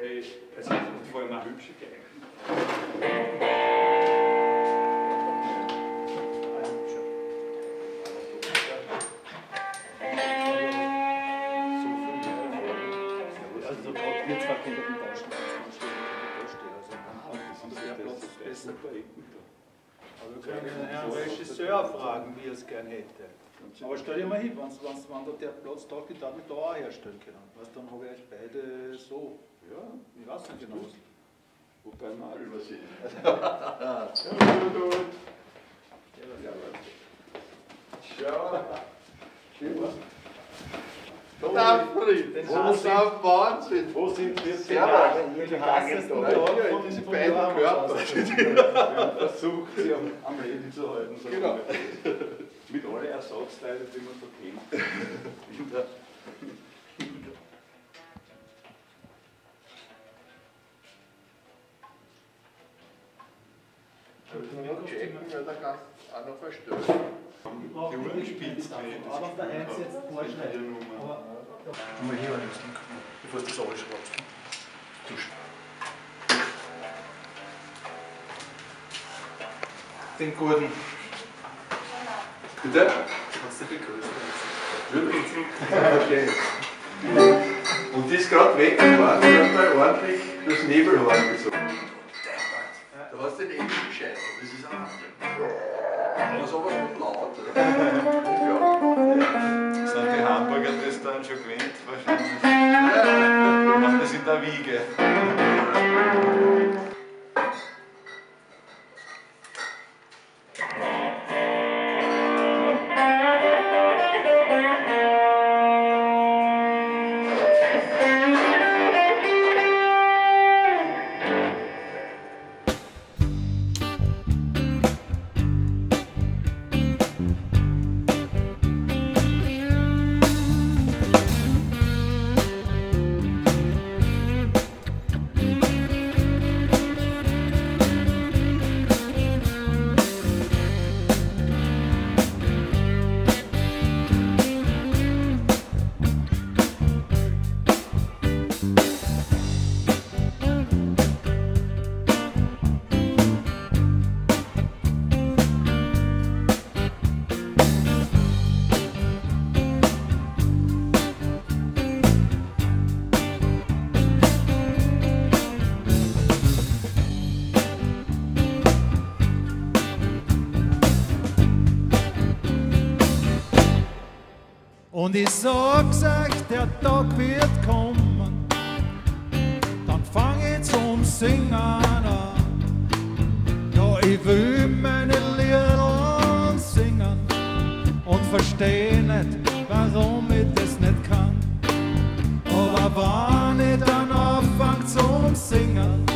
It's actually what my hoops are getting. Also wir zwei können doch nicht ausstehen. Das ist besser bei Equator. Aber wir können den Herrn Regisseur fragen, wie er es gerne hätte. Aber stell dir mal hin, wenn da der Platz da geht, damit da auch herstellen können. Weißt, dann habe ich euch beide so. Ja, ich weiß nicht genau. Wobei man auch übersehen. Ja, gut. Ja, schau. Schön was. Da Fried, den Hasen Wahnsinn. Wo sind wir? Ja, den Hasen von diesen beiden Körpern. Versucht sie am Leben zu halten. So genau. Mit allen Ersatzteilen, die man so kennt. Ja, da kannst du auch noch verstören. Die Uhr gespielt. Aber auf der 1 jetzt vorschneiden. Du mal hier reinst, bevor du das alles schraubst. Duschen. Den Gurten. Bitte? Du kannst dich begrüßen. Natürlich. Okay. Und die ist gerade weg. Die hat da ordentlich das Nebelhorn gezogen. Du hast den Engel gescheit, das ist ein Wahnsinn. Aber sowas mit laut, oder? Ja. Sind die Hamburger das dann schon gewöhnt? Wahrscheinlich. Ja. Machen das in der Wiege. Und ich sag's euch, der Tag wird kommen, dann fang ich zum Singen an. Ja, ich will meine Lieder singen und versteh nicht, warum ich das nicht kann. Aber wann ich dann anfang zum Singen,